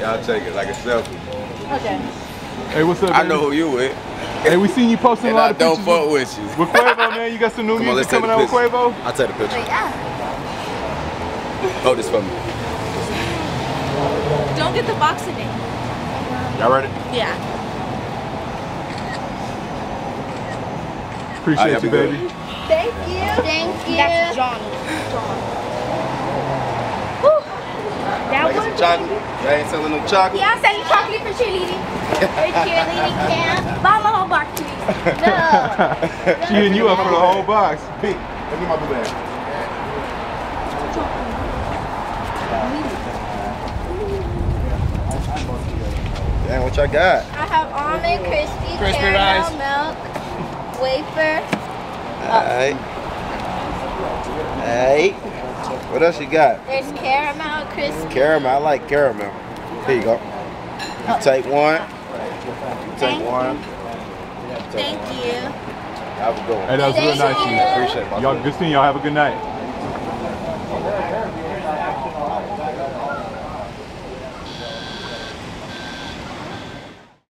Y'all take it like a selfie. Okay. Hey, what's up, baby? I know who you with. Hey, we seen you posting a lot of pictures. I don't fuck with you. With Quavo, man, you got some new music coming out with Quavo? I'll take the picture. Yeah. Hold this for me. Don't get the box in it. Y'all ready? Yeah. Appreciate you, baby. Thank you. Thank you. That's John. That was chocolate. Y'all ain't selling no chocolate. Yeah, I'm selling chocolate for cheerleading. For cheerleading camp. Buy the whole box, please. No. She and you up for the whole box. Pink. Let me my blue bag. Dang, what y'all got? I have almond crispy caramel rice. Milk, wafer. Alright. Alright. What else you got? There's caramel crispy. Caramel, I like caramel. Here you go. You take one. You take one. Thank you. Have a good one. Hey, that was real nice of you. Appreciate it. Y'all, good seeing y'all. Have a good night.